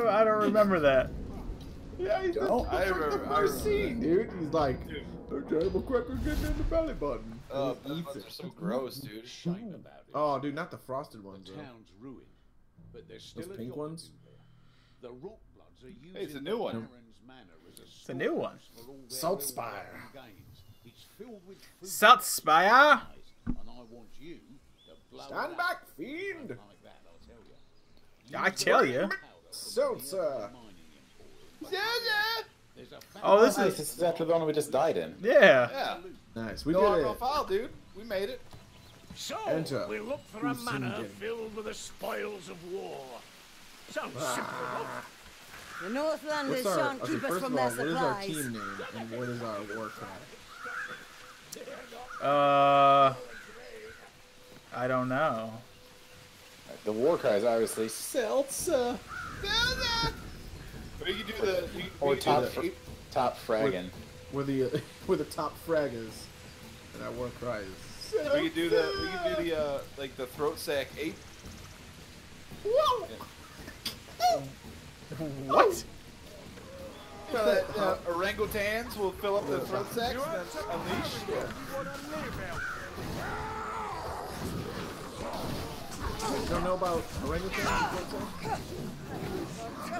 I don't remember that. Yeah, he's the first scene, dude. He's like, terrible cracker getting in the belly button. Oh, belly buttons are so gross, dude. Oh, dude, not the frosted ones, though. Those pink ones? Hey, it's a new one. It's a new one. Saltzpyre. Saltzpyre? Stand back, fiend! I tell you. Seltzer. Oh, this is... This is after the one we just died in. Yeah. Nice. We did it. No file, dude. We made it. So, we look for a manor filled with the spoils of war. Sounds simple. The Northlanders shan't keep us from their supplies. What is our team name and what is our war cry? I don't know. The war cry is obviously Seltzer. But you can do the top fraggin. Where the top frag is, and that war cry is. We can do the like the throat sack 8. Whoa! What? You know, that, orangutans will fill up the throat sacks and unleash. You don't know about orangutans?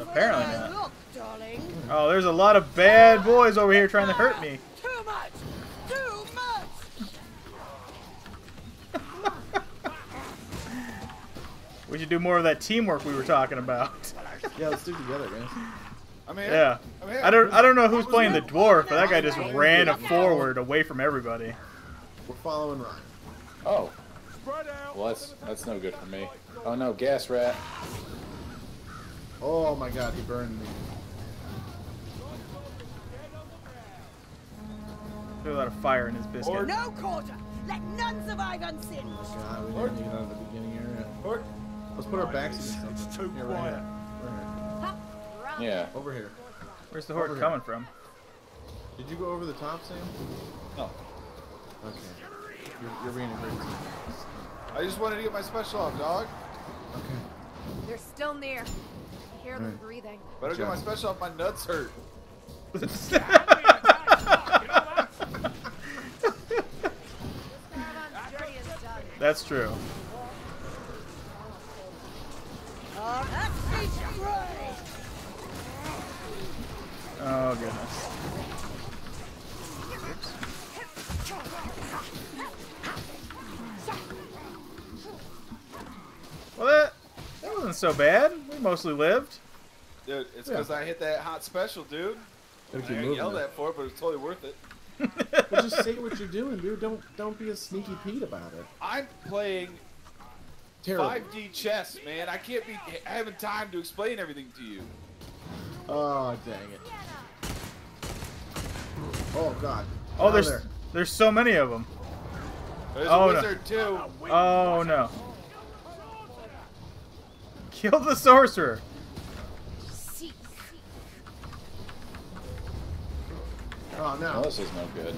Apparently not. Oh, there's a lot of bad boys over here trying to hurt me. Too much! Too much! We should do more of that teamwork we were talking about. Yeah, let's do it together, man. I'm here. Yeah. I'm here. I don't know who's playing the dwarf, but that guy just ran forward away from everybody. We're following Ryan. Oh. Well, that's no good for me. Oh no, gas rat. Oh my god, he burned me. There's a lot of fire in his biscuit. Or no quarter! Let none survive unsinged! Oh my god, we didn't even get out of the beginning area. Or let's put our backs in something. It's too quiet. Right here. Yeah. Over here. Where's the horde coming from? Did you go over the top, Sam? No. Okay. You're being a great team. I just wanted to get my special off, dog. Okay. They're still near. I hear them breathing. Better get my special off. My nuts hurt. That's true. Oh goodness. Well, that wasn't so bad. We mostly lived. Dude, it's because I hit that hot special, dude. I didn't yell that for it, but it's totally worth it. Well, just say what you're doing, dude. Don't be a sneaky Pete about it. I'm playing 5D chess, man. I can't be having time to explain everything to you. Oh, dang it. Oh, God. Oh, there's so many of them. There's a wizard, too. Oh, no. Kill the sorcerer. Oh, no. Oh, this is no good.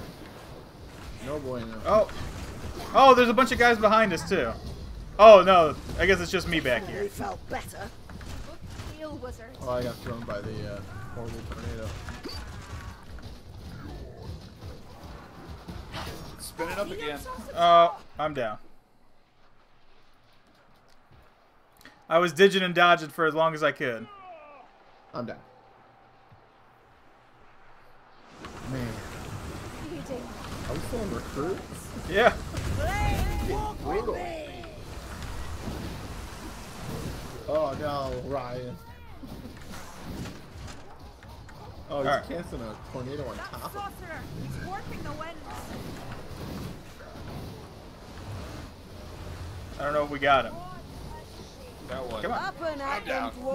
No boy, no. Oh. Oh, there's a bunch of guys behind us, too. Oh, no. I guess it's just me back here. Felt better. Oh, I got thrown by the horrible tornado. Spin it up again. Oh, I'm down. I was dodging and dodging for as long as I could. I'm down. Man. Are we still in recruit? Yeah. Brutal. Oh no, Ryan. Oh, he's casting a tornado on top. That sorcerer. He's warping the wind. I don't know if we got him. That one. Come on. Up and I'm down. No!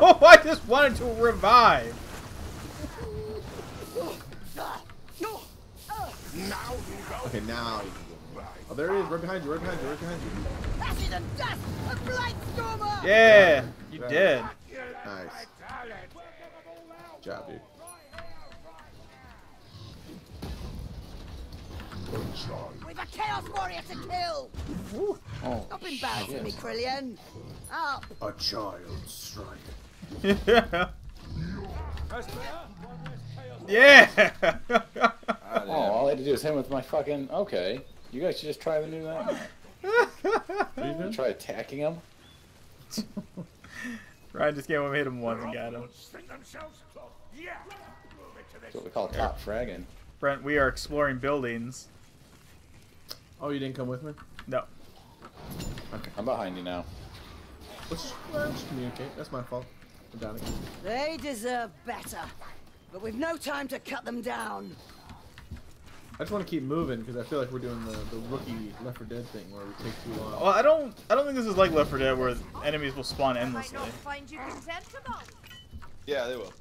Nope. I just wanted to revive. Okay, now. Oh, there he is, right behind you, right behind you, right behind you. Ashes and dust, a blight stormer! Yeah, you did. Nice. Good job, dude. We've a chaos warrior to kill. Ooh. Oh, stop embarrassing me, Kerillian. Up. A child strike. Yeah. Yeah. Oh, all I had to do is him with my fucking. Okay, you guys should just try the new one. Try attacking him. Ryan just came over, hit him once, and got him. That's what we call top fragging. Brent, we are exploring buildings. Oh, you didn't come with me? No. Okay, I'm behind you now. Let's communicate. That's my fault. I'm down again. They deserve better, but we've no time to cut them down. I just want to keep moving because I feel like we're doing the rookie Left 4 Dead thing where we take too long. Well, I don't think this is like Left 4 Dead where enemies will spawn endlessly. Yeah, they will.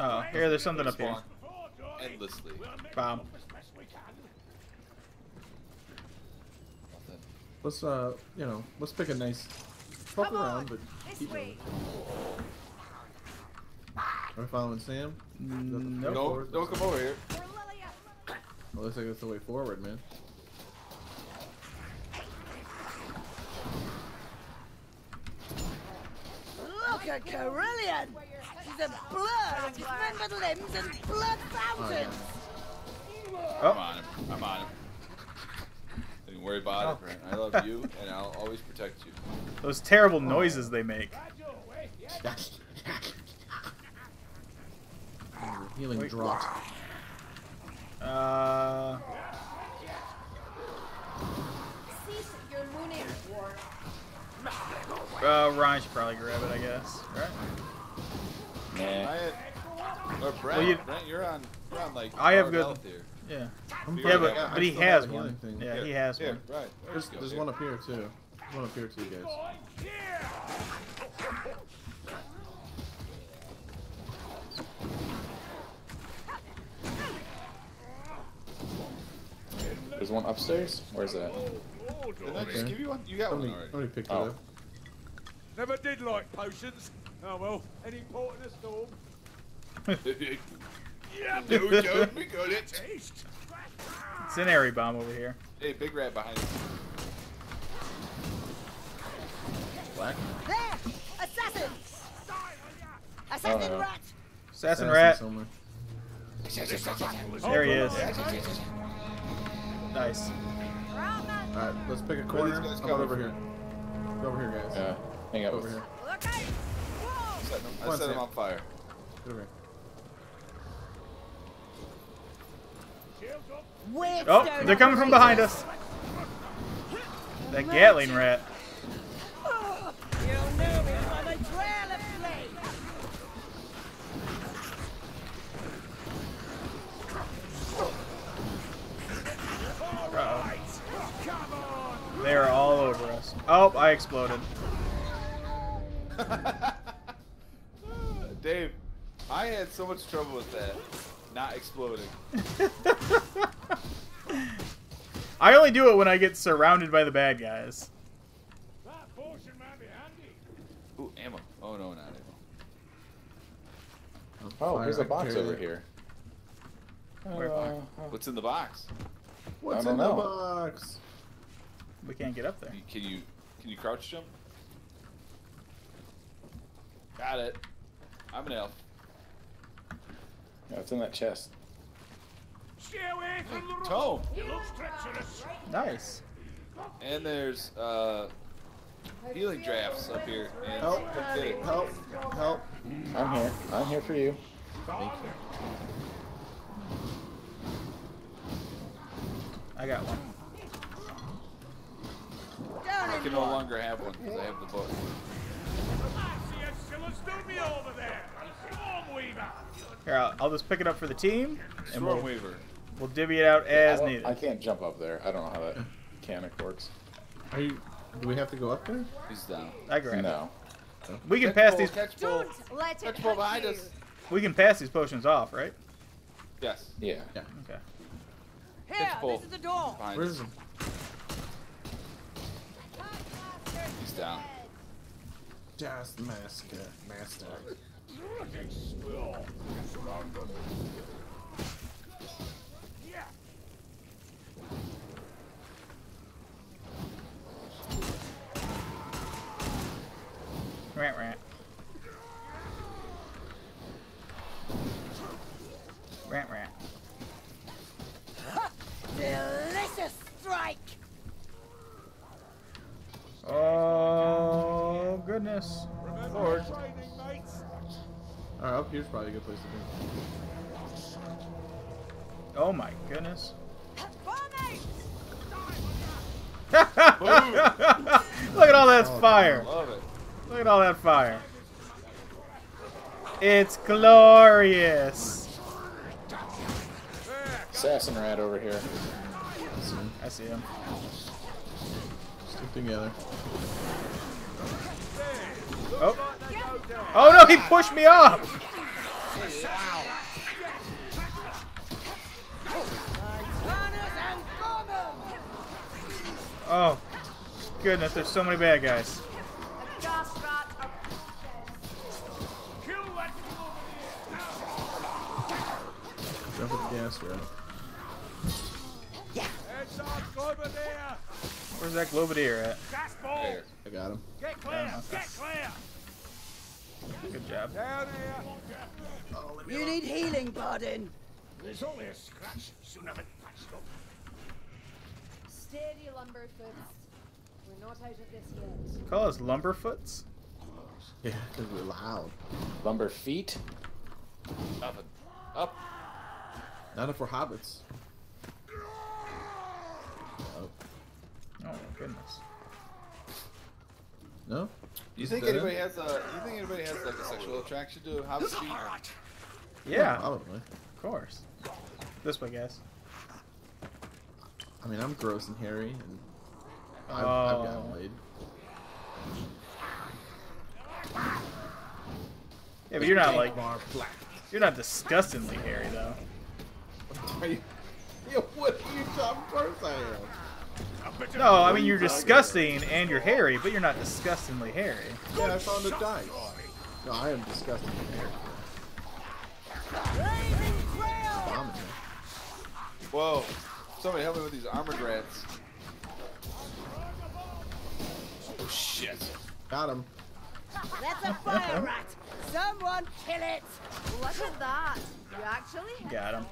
Oh, here, there's something up here. Endlessly. Bomb. Let's you know, let's pick a nice fuck around, but keep going. Are we following Sam? No, nope. Don't come over here. Well, looks like that's the way forward, man. Look at Kerillian! She's a blur of dismembered limbs and blood fountains! Oh. I'm on him. I'm on him. Don't worry about it, Brent. I love you, and I'll always protect you. Those terrible noises they make. Healing drops. Ryan should probably grab it, I guess. Right? Nah. Or Brent, well, you're on like I have good health here. Yeah. Yeah, but he has one. Yeah, he has one. Right. There's one up here too. One up here too, guys. There's one upstairs? Where's that? Did I just give you one? You got one already. Somebody picked it up. Never did like potions. Oh well, any port in a storm. Yeah, dude, we got it. Taste. It's an airy bomb over here. Hey, big rat behind us. Black. There! Assassin! Assassin rat! Assassin rat. There he is. Nice. Alright, let's pick a corner. Come over here. Go over here, guys. Yeah. Hang out over here. I set him on fire. Get over here. Oh, they're coming from behind us. That Gatling rat. Uh-oh. They are all over us. Oh, I exploded. Dave, I had so much trouble with that. Not exploding. I only do it when I get surrounded by the bad guys. That portion might be handy. Ooh, ammo. Oh no, not ammo. Oh, there's a box over here. What's in the box? What's in the box? We can't get up there. Can you crouch jump? Got it. I'm an elf. Yeah, it's in that chest. Toe. Nice. And there's healing drafts up here. And help! I'm here. I'm here for you. Thank you. I got one. I can no longer have one because I have the book. Here, I'll just pick it up for the team, and we'll divvy it out as needed. I can't jump up there. I don't know how that mechanic works. Are you? Do we have to go up there? He's down. I grab it. We can pass these. Catch ball behind us. We can pass these potions off, right? Yes. Yeah. Yeah. Okay. Here, this is the door. Where is him? He's down. Just master. Rat. goodness. Lord. Alright, up here's probably a good place to be. Oh my goodness. Look at all that fire. Love it. Look at all that fire. It's glorious. Assassin rat over here. I see him. Stick together. Oh. Oh no, he pushed me off! Oh, goodness, there's so many bad guys. Jump at the gas rat. Where's that Globadier at? There. I got him. Get clear! Get clear! Good job. Down here. Oh, you need healing, Bardin. There's only a scratch. Soon I've patched up. Steady, Lumberfoots. We're not out of this yet. Call us Lumberfoots? Yeah, because we're loud. Lumberfeet? Up and up. Not if we're hobbits. Oh. Oh my goodness. No? You think anybody has a? You think anybody has like a sexual attraction to hobbits? Yeah, probably. Of course. This way, guys. I mean, I'm gross and hairy, and I've gotten laid. Yeah, but you're not like you're not disgustingly hairy though. Yeah, what are you talking first? I am. No, I mean you're disgusting and you're hairy, but you're not disgustingly hairy. Yeah, I found a dice. No, I am disgustingly hairy. Whoa! Somebody help me with these armored rats. Oh shit! Got him. That's a fire rat. Someone kill it. Look at that. You actually got him.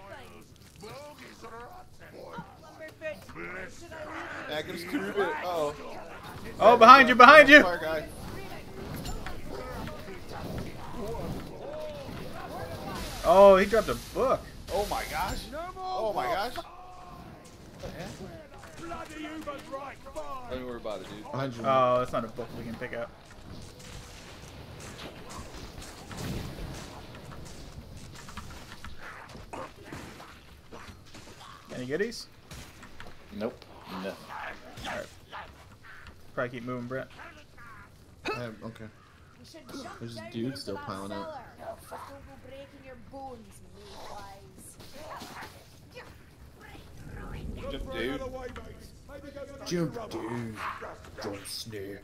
Oh. Oh, behind you, behind you! Oh, he dropped a book. Oh my gosh. Oh my gosh. Don't worry about it, dude. Oh, that's not a book we can pick up. Any goodies? Nope. No. Alright. Probably keep moving, Brett. Okay. There's a dude still piling up. Jump, dude. Jump, dude. Don't snare.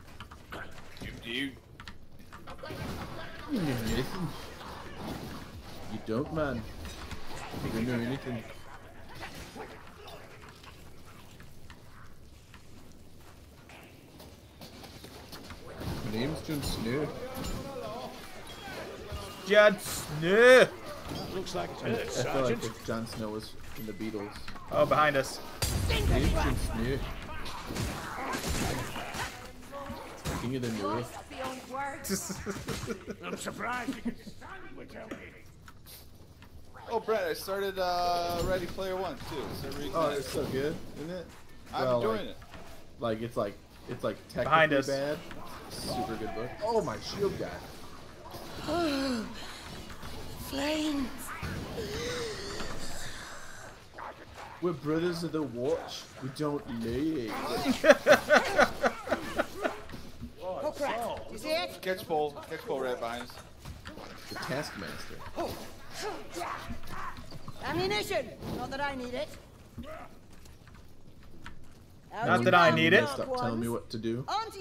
Jump, dude. You know anything. You don't, man. You know anything. My name's John Snow. John Snow! Looks like it's I feel like if John Snow was in the Beatles. Oh, behind us. My name's John Snow. King of the North. I'm surprised you can stand without eating. Oh, Brett, I started Ready Player One, too. So oh, it's so good, isn't it? I'm enjoying it. Like, it's like technically bad. Super good book. Oh, my shield guy. Oh, flames. We're brothers of the watch. We don't need. Oh, crap. You see it? Catch pole right behind us. The Taskmaster. Oh. Ammunition. Not that I need it. Not that I need it. Stop telling me what to do. Stop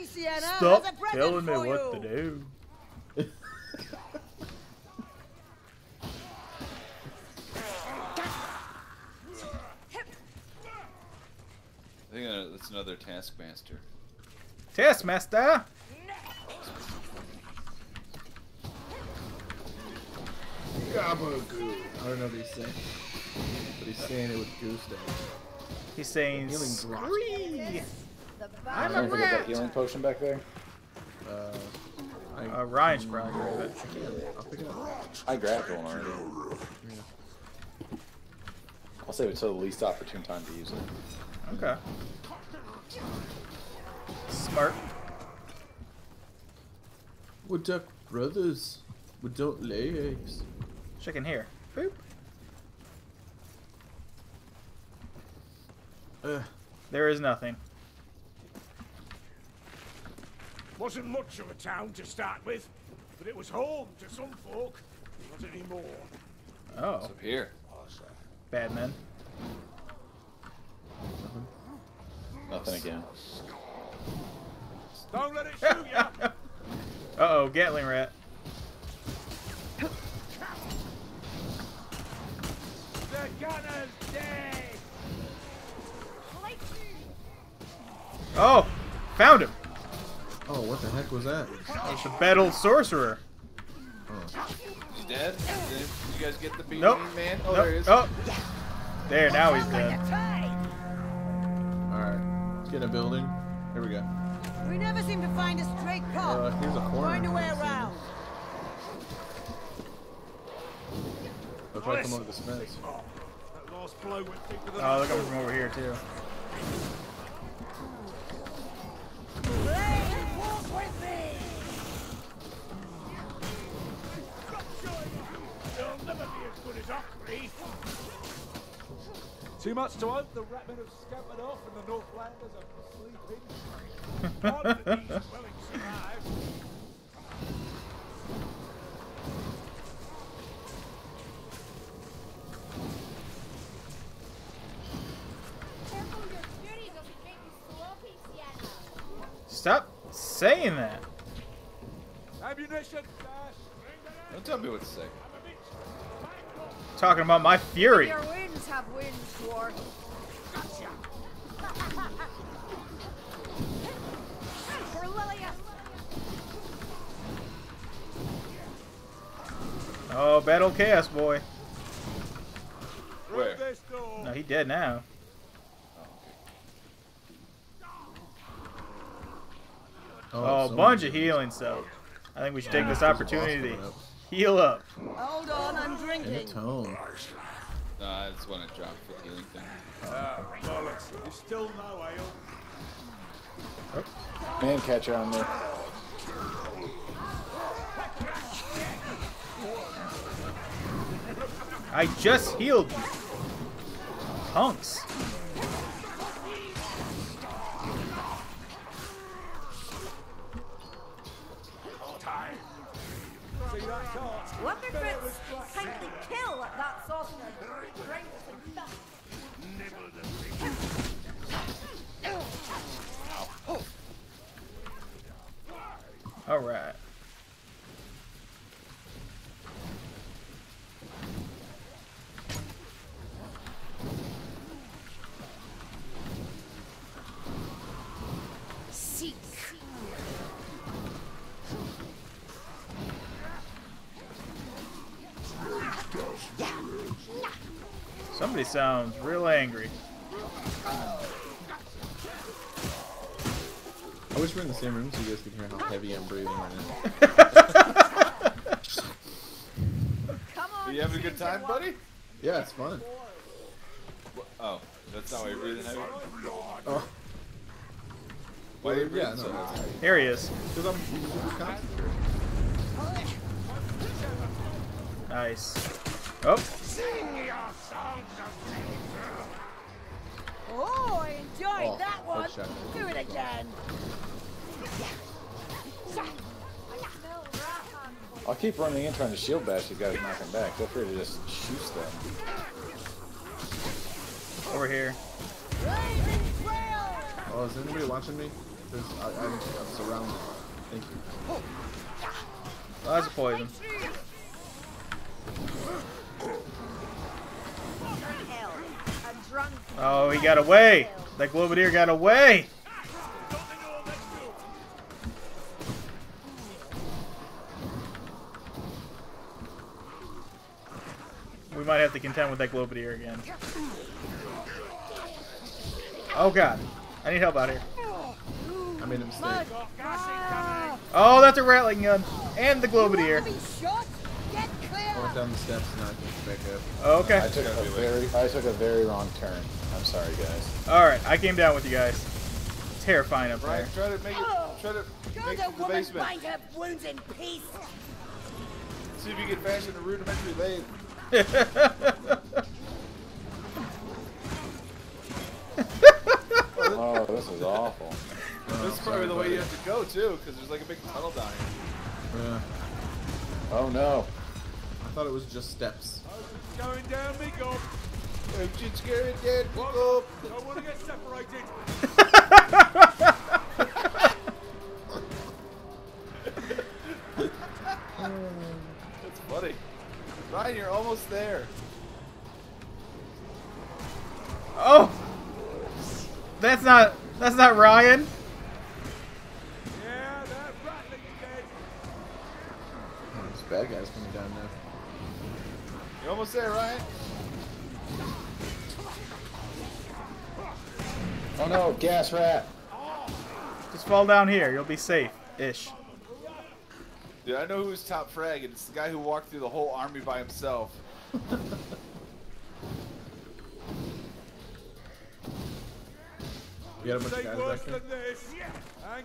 telling me what to do. I think that's another Taskmaster. Taskmaster! Gabagoo. I don't know what he's saying. But he's saying it with goose down. He's saying, "Scree!" I'm a rat. Healing potion back there. Ryan's probably grabbed it. I'll pick it up. I grabbed one already. Yeah. I'll save it till the least opportune time to use it. Okay. Smart. We're duck brothers. We don't lay eggs. Chicken here. Boop. There is nothing. Wasn't much of a town to start with, but it was home to some folk. Not anymore. Oh. It's up here. Bad men. Nothing again. Don't let it shoot you! Uh-oh, Gatling rat. The gunner's dead! Oh! Found him! Oh, what the heck was that? It's a bad old sorcerer. Oh. He's dead? Did you guys get the beating, man? Oh, nope. There he is. Oh! There, now he's dead. Alright. Let's get a building. Here we go. We never seem to find a straight path. Here's a corner. Find a way around. Let's try to come over this fence. Oh, look from over here, too. Too much to hope the ratmen have scampered off and the Northlanders are sleeping. Odd that these willing survive. Careful, your fury doesn't make you sloppy, Seattle. Stop saying that. Ammunition, Flash. Don't tell me what to say. Talking about my fury. Your winds have winds, Dwarf. Gotcha. Oh, bad old Chaos Boy. Where? No, he dead now. Oh, a bunch of healing stuff. I think we should take this opportunity. Heal up. Hold on, I'm drinking. It's home. That's when it dropped for healing thing. Bollocks. There's still no ale. Oh. Man catcher on there. I just healed you. Punks. What the Brits kindly kill that sorcerer and bring some dust. Alright. Somebody sounds real angry. I wish we were in the same room so you guys could hear how heavy I'm breathing right now. Come on, are you having a good time, buddy? Yeah, it's fun. Oh, that's not why you're breathing heavy? Oh. Wait, yeah, no. Here he is. Nice. Oh. Sing your songs of oh, I enjoyed that one. Do it again. I'll keep running in trying to shield bash these guys and knock them back. Feel free to just shoot them. Over here. Oh, is anybody watching me? I'm surrounded. Thank you. Oh, that's a poison. Oh, he got away! That Globadier got away! We might have to contend with that Globadier again. Oh god. I need help out here. I made a mistake. Oh, that's a rattling gun! and the Globadier. I went down the steps and I picked back up. Okay. I took a very wrong turn. I'm sorry, guys. All right, I came down with you guys. Terrifying up there. Try to make it. Try to make it to the basement. Bind up wounds in peace. See if you can fashion a rudimentary lathe. Oh, this is awful. This is probably the way you have to go too, because there's like a big tunnel down here. Yeah. Oh no. I thought it was just steps. I'm going down, Miko. I'm just going down, Miko. I want to get separated. That's funny. Ryan, you're almost there. Oh! That's not Ryan. Yeah, that rattling again. Oh, there's bad guys coming down now. You're almost there, Ryan. Oh no, gas rat. Just fall down here, you'll be safe-ish. Dude, I know who's top frag, and it's the guy who walked through the whole army by himself. You got a bunch of guys back here?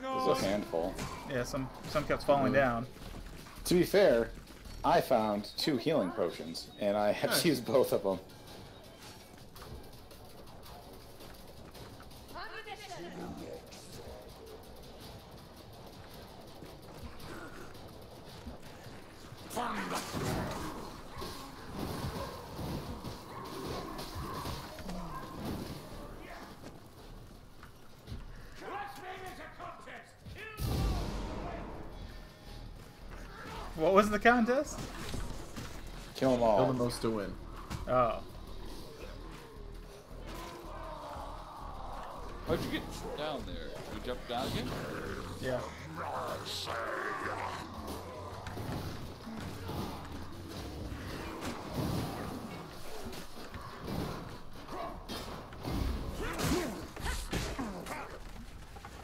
There's a handful. Yeah, some kept falling down. To be fair, I found 2 healing potions, and I have used both of them. What was the contest? Kill them all. Kill the most to win. Oh. How'd you get down there? Did you jump down again? Yeah.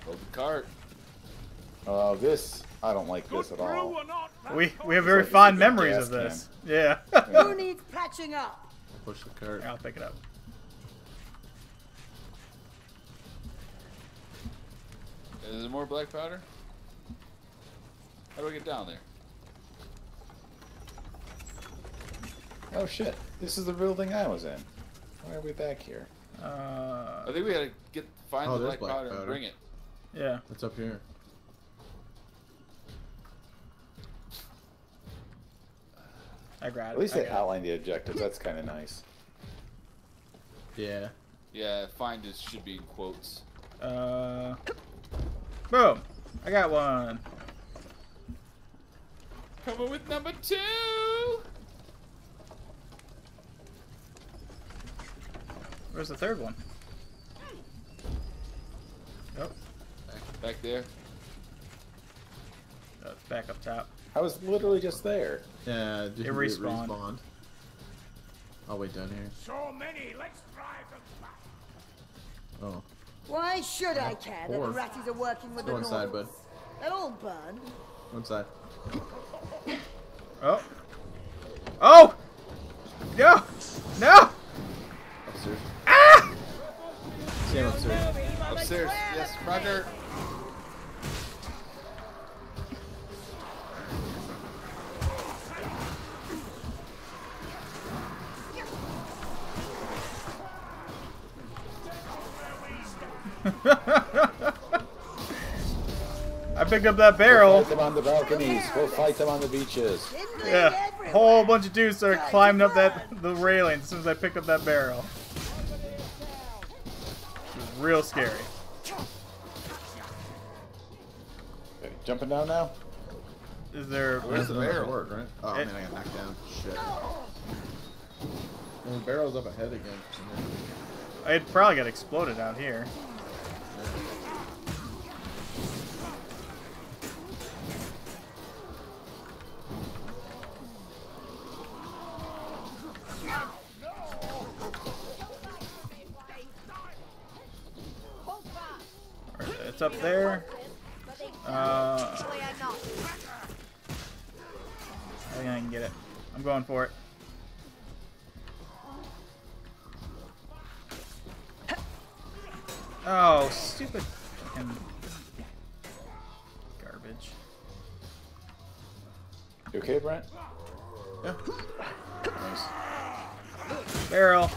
Hold the cart. Oh, this. I don't like this at all. We have very fond memories of this. Yeah. Who needs patching up? Push the cart. I'll pick it up. Is there more black powder? How do I get down there? Oh shit! This is the building I was in. Why are we back here? I think we gotta find the black powder and bring it. Yeah. It's up here. I grabbed it. At least they outlined the objectives. That's kind of nice. Yeah. Yeah, find it should be in quotes. Boom! I got one. Coming with number 2! Where's the 3rd one? Nope. Back there. Oh, it's back up top. I was literally just there. Yeah, it respawned. I'll wait down here. So many, let's drive them. Oh. Why should I care that the ratties are working with the Nords? Go inside, bud. They'll all burn. Go inside. Oh. Oh! No! No! Upstairs. Ah! Sam, upstairs. Upstairs. Yes, Roger. I picked up that barrel. We'll fight them on the balconies. We'll fight them on the beaches. Yeah, a whole bunch of dudes are climbing up the railing as soon as I pick up that barrel. It was real scary. Okay, jumping down now. Is there? Where's the barrel? Work, right? Oh man, I got knocked down. Shit. And the barrel's up ahead again. It probably got exploded out here. It's up there. think I can get it. I'm going for it. Oh, stupid fucking garbage. You okay, Brent? Yeah. Nice. Barrel.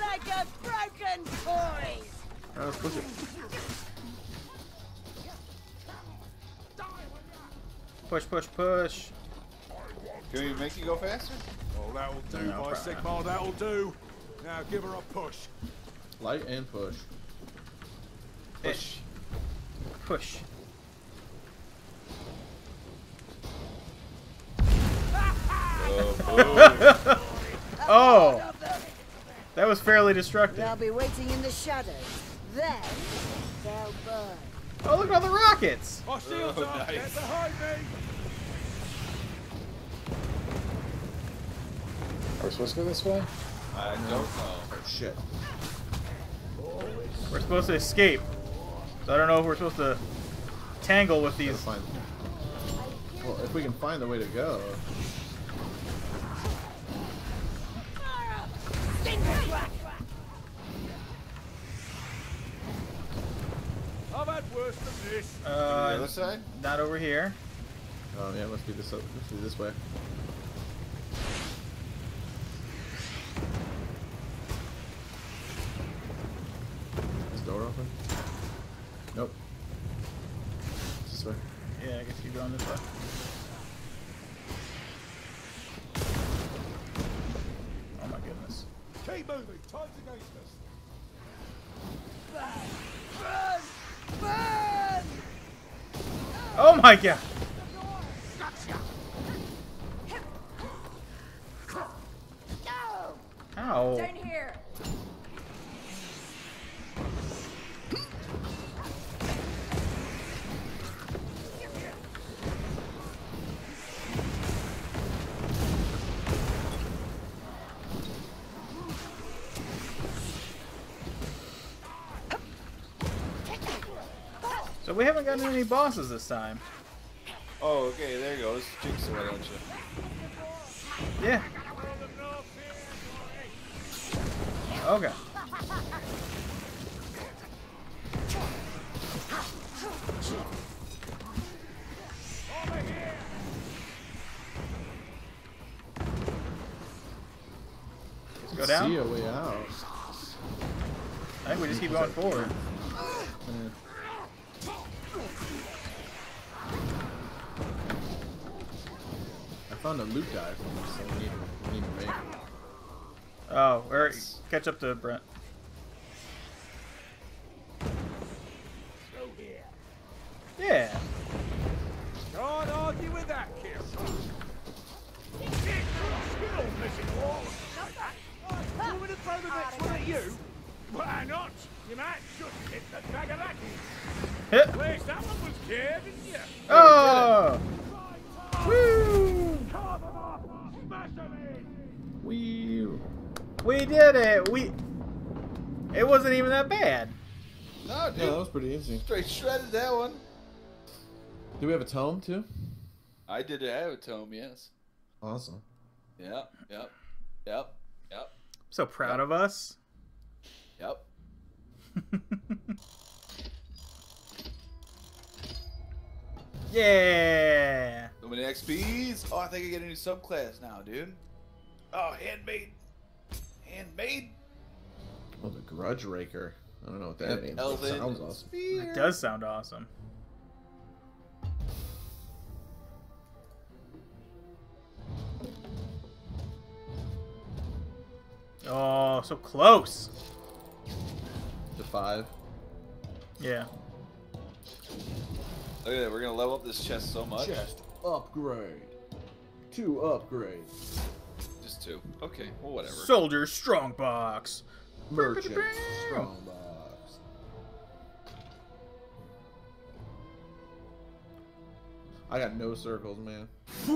Like a broken toy. Oh, let's push it. Push, push, push. Can we make you go faster? Oh, that'll do, no, boy, Sigmar. That'll do. Now give her a push. Light and push. Push. Push. Oh, oh, that was fairly destructive. They'll be waiting in the shadows. Then they'll burn. Oh, look at all the rockets! Oh, shields are nice. Get behind me! Are we supposed to go this way? I don't know. Oh, shit. We're supposed to escape. So I don't know if we're supposed to tangle with these. Well, if we can find the way to go. I've had worse than this. The other side? Not over here. Oh yeah, let's do this up. Let's do this way. Is the door open? Nope. It's this way. Yeah, I guess you're going this way. Oh my goodness. Keep moving. Time's against us. Run! Run! Oh my god! No! Ow! Down here! So we haven't gotten any bosses this time. Oh, okay, there you go. This jinx away, don't you? Yeah. Okay. Let's go down. See a way out. I think we just keep going forward. Yeah. I found a loot dive, so we need to make it. Oh, we're catch up to Brent. Yeah. Don't argue with that, kid. You want to throw the next one at you? Why not? You might just hit the bag of that. Hit. Wait, that one was scared, didn't you? Oh. Woo! We did it! It wasn't even that bad. No, dude. Yeah, that was pretty easy. Straight shredded that one. Do we have a tome, too? I did have a tome, yes. Awesome. Yep. I'm so proud of us. Yep. Yeah! So many XPs. Oh, I think I get a new subclass now, dude. Oh, handmade. Handmade? Oh, the Grudge Raker. I don't know what that means. That sounds awesome. It does sound awesome. Oh, so close. To 5. Yeah. Look at that, we're gonna level up this chest so much. Chest upgrade. 2 upgrades. Just 2. Okay, well whatever. Soldier strongbox. Merchant strongbox. I got no circles, man. I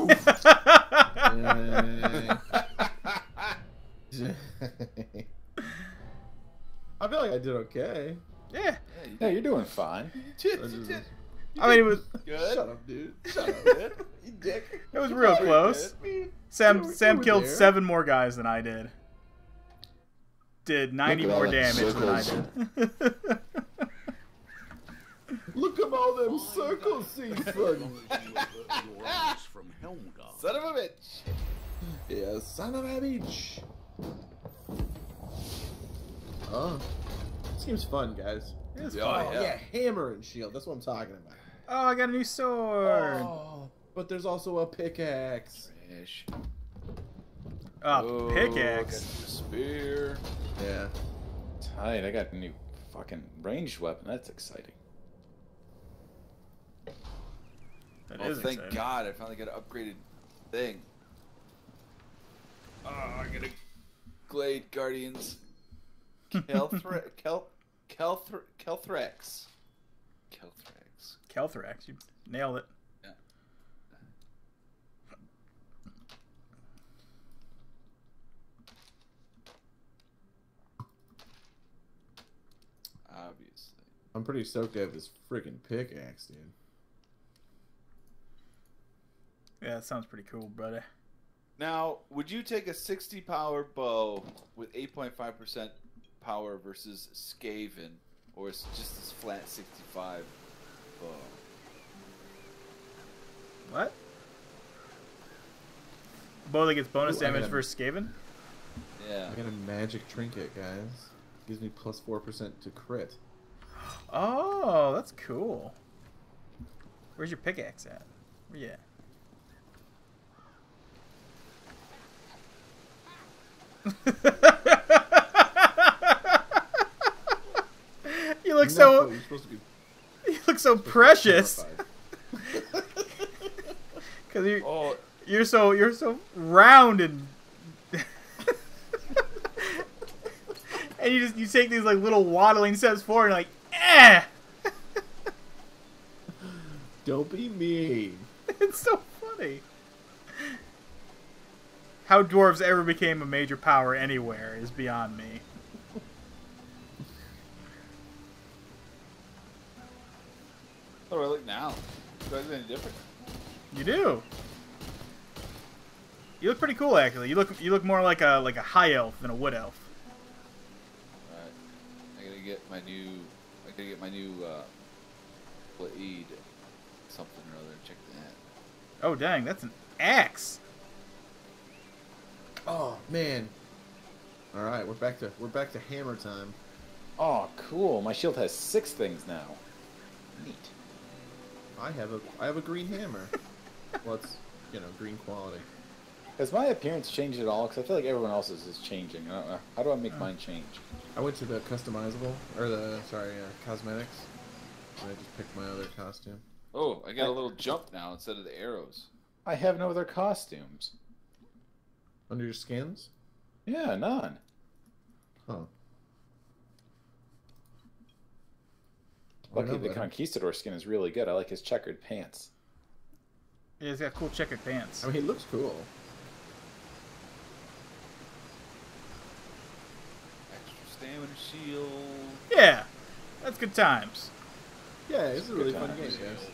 feel like I did okay. Yeah. Hey, you're doing fine. I mean, it was good. Shut up, dude. Shut up, dude. You dick. It was real close. Good. Sam killed there. 7 more guys than I did. Did 90 more damage than I did. Look at all them circles, Season. Son of a bitch. Yeah, son of a bitch. Oh, seems fun, guys. It's fun. Yeah. Yeah, hammer and shield. That's what I'm talking about. Oh, I got a new sword. Oh, but there's also a pickaxe. Trash. Oh, pickaxe. Spear. Yeah. Tight. I got a new fucking ranged weapon. That's exciting. That is exciting. Thank God I finally got an upgraded thing. Oh, I got a Glade Guardians. Kelthrax. Kelthrax. Kelthrax. You nailed it. Yeah. Obviously. I'm pretty stoked to have this freaking pickaxe, dude. Yeah, that sounds pretty cool, brother. Now, would you take a 60 power bow with 8.5% power versus Skaven, or it's just this flat 65 bow? What? Bow that gets bonus damage versus Skaven? Yeah. I got a magic trinket, guys. Gives me plus 4% to crit. Oh, that's cool. Where's your pickaxe at? Where you at? You look so. You look so precious. Because you're so round and. And you take these like little waddling steps forward and like eh. Don't be mean. It's so funny. How dwarves ever became a major power anywhere is beyond me. How do I look now? Do I look any different? You do. You look pretty cool, actually. You look more like a high elf than a wood elf. All right, I gotta get my new blade something or other. Check that. Oh dang, that's an axe. Oh man! All right, we're back to hammer time. Oh, cool! My shield has 6 things now. Neat. I have a green hammer. Well, it's green quality. Has my appearance changed at all? Because I feel like everyone else's is changing. I don't know. How do I make mine change? I went to the customizable or the cosmetics, and I just picked my other costume. Oh, I got a little jump now instead of the arrows. I have no other costumes. Under your skins? Yeah, none. Huh. Lucky the Conquistador skin is really good. I like his checkered pants. Yeah, he's got cool checkered pants. I mean, he looks cool. Extra stamina shield. Yeah, that's good times. Yeah, it's a really fun game, guys.